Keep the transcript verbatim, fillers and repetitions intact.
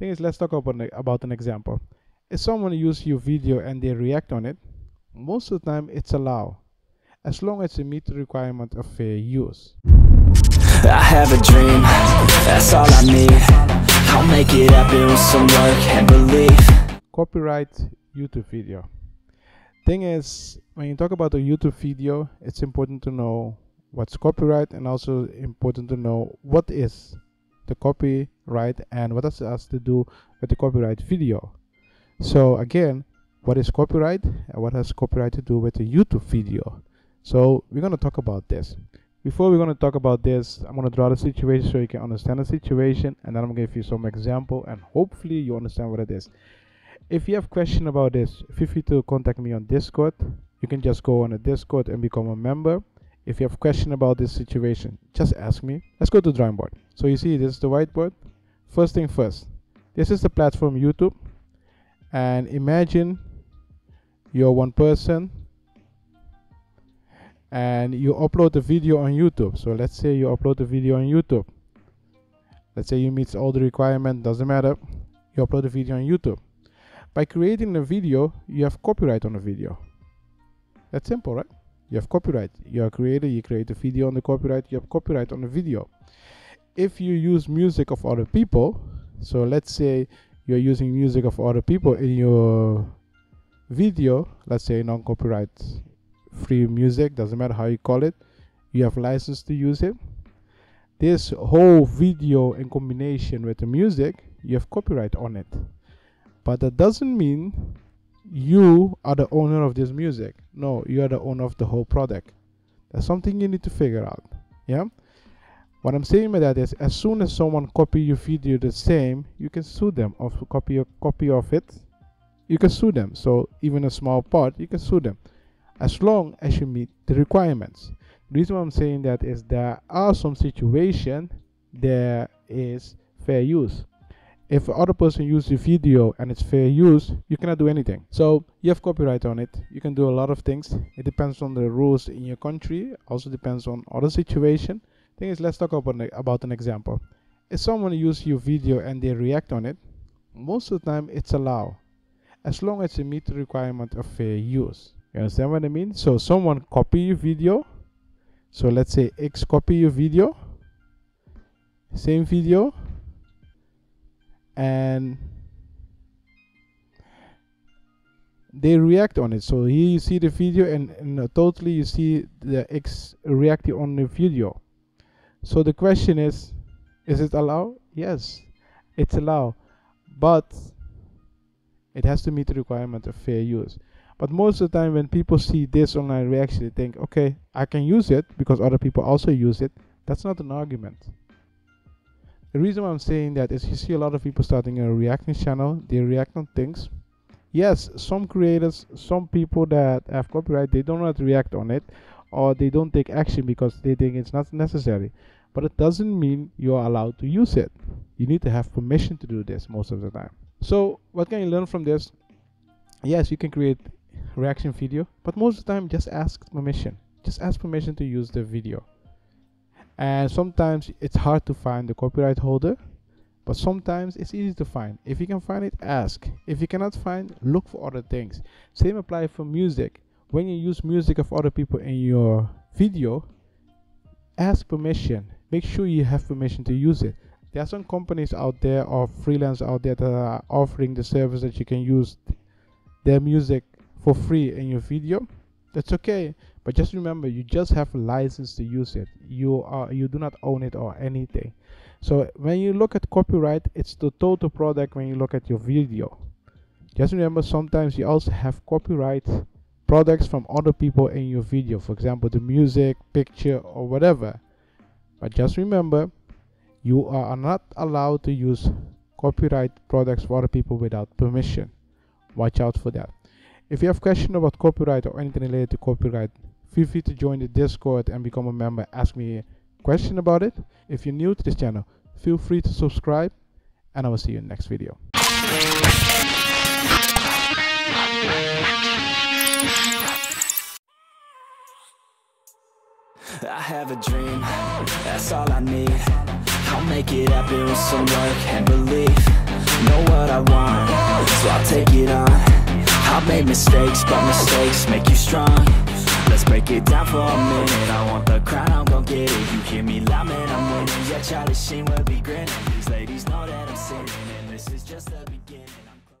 thing is, let's talk about an, about an example. If someone uses your video and they react on it, most of the time it's allowed, as long as it meets the requirement of fair use. I have a dream, that's all I need. I'll make it happen with some work and belief. Copyright YouTube video. Thing is, when you talk about a YouTube video, it's important to know what's copyright and also important to know what is the copyright and what does it has to do with the copyright video. So again, what is copyright and what has copyright to do with a YouTube video? So we're going to talk about this. Before we're going to talk about this, I'm going to draw the situation so you can understand the situation, and then I'm going to give you some example and hopefully you understand what it is. If you have question about this, feel free to contact me on Discord. You can just go on a Discord and become a member. If you have question about this situation, just ask me. Let's go to drawing board. So you see this is the whiteboard. First thing first, this is the platform YouTube, and imagine you're one person and you upload a video on YouTube. So let's say you upload a video on YouTube. Let's say you meet all the requirements, doesn't matter. You upload a video on YouTube. By creating a video, you have copyright on a video. That's simple, right? You have copyright. You're a creator, you create a video on the copyright, you have copyright on the video. If you use music of other people, so let's say you're using music of other people in your video, let's say non-copyright free music, doesn't matter how you call it, you have license to use it. This whole video in combination with the music, you have copyright on it. But that doesn't mean you are the owner of this music. No, you are the owner of the whole product. That's something you need to figure out. Yeah, what I'm saying by that is, as soon as someone copy your video the same, you can sue them, or copy a copy of it, you can sue them. So even a small part, you can sue them, as long as you meet the requirements. The reason why I'm saying that is there are some situations there is fair use. If other person uses the video and it's fair use, you cannot do anything. So you have copyright on it. You can do a lot of things. It depends on the rules in your country. Also depends on other situation. Thing is, let's talk about an, about an example. If someone uses your video and they react on it, most of the time it's allowed, as long as it meets the requirement of fair use. You understand what I mean? So someone copy your video. So let's say X copy your video, same video, and they react on it. So here you see the video, and, and totally you see the X reacting on the video. So the question is, is it allowed? Yes, it's allowed, but it has to meet the requirement of fair use. But most of the time when people see this online reaction, they think, okay, I can use it because other people also use it. That's not an argument. The reason why I'm saying that is, you see a lot of people starting a reacting channel, they react on things. Yes, some creators, some people that have copyright, they don't react on it, or they don't take action because they think it's not necessary. But it doesn't mean you're allowed to use it. You need to have permission to do this most of the time. So what can you learn from this? Yes, you can create reaction video, but most of the time just ask permission. Just ask permission to use the video. And sometimes it's hard to find the copyright holder, but sometimes it's easy to find. If you can find it, ask. If you cannot find, look for other things. Same apply for music. When you use music of other people in your video, ask permission. Make sure you have permission to use it. There are some companies out there or freelancers out there that are offering the service that you can use their music for free in your video. That's okay, but just remember, you just have a license to use it. You are you do not own it or anything. So when you look at copyright, it's the total product when you look at your video. Just remember, sometimes you also have copyright products from other people in your video. For example, the music, picture, or whatever. But just remember, you are not allowed to use copyright products for other people without permission. Watch out for that. If you have questions about copyright or anything related to copyright, feel free to join the Discord and become a member. Ask me a question about it. If you're new to this channel, feel free to subscribe, and I will see you in the next video. take it on. I've made mistakes, but mistakes make you strong. Let's break it down for a minute. I want the crown, I'm gon' get it. You hear me loud, man, I'm winning. Yeah, Charlie Sheen will be grinning. These ladies know that I'm sinning, and this is just the beginning.